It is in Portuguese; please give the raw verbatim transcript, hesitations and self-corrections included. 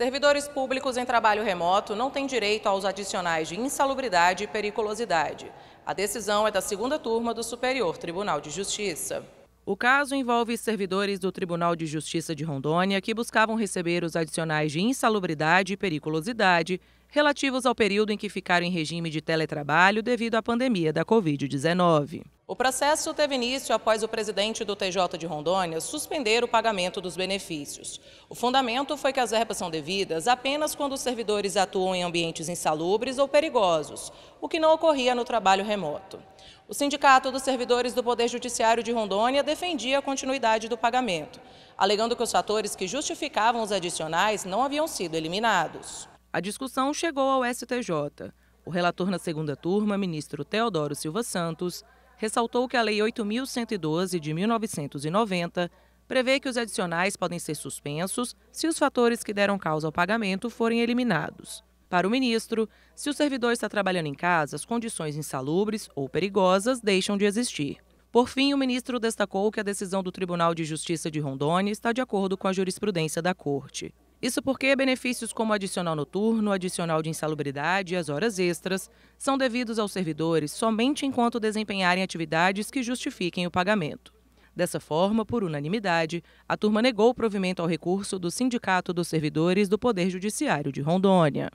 Servidores públicos em trabalho remoto não têm direito aos adicionais de insalubridade e periculosidade. A decisão é da segunda turma do Superior Tribunal de Justiça. O caso envolve servidores do Tribunal de Justiça de Rondônia que buscavam receber os adicionais de insalubridade e periculosidade relativos ao período em que ficaram em regime de teletrabalho devido à pandemia da covid dezenove. O processo teve início após o presidente do T J de Rondônia suspender o pagamento dos benefícios. O fundamento foi que as verbas são devidas apenas quando os servidores atuam em ambientes insalubres ou perigosos, o que não ocorria no trabalho remoto. O Sindicato dos Servidores do Poder Judiciário de Rondônia defendia a continuidade do pagamento, alegando que os fatores que justificavam os adicionais não haviam sido eliminados. A discussão chegou ao S T J. O relator na segunda turma, ministro Teodoro Silva Santos, ressaltou que a Lei oito mil cento e doze, de mil novecentos e noventa, prevê que os adicionais podem ser suspensos se os fatores que deram causa ao pagamento forem eliminados. Para o ministro, se o servidor está trabalhando em casa, as condições insalubres ou perigosas deixam de existir. Por fim, o ministro destacou que a decisão do Tribunal de Justiça de Rondônia está de acordo com a jurisprudência da Corte. Isso porque benefícios como adicional noturno, adicional de insalubridade e as horas extras são devidos aos servidores somente enquanto desempenharem atividades que justifiquem o pagamento. Dessa forma, por unanimidade, a turma negou o provimento ao recurso do Sindicato dos Servidores do Poder Judiciário de Rondônia.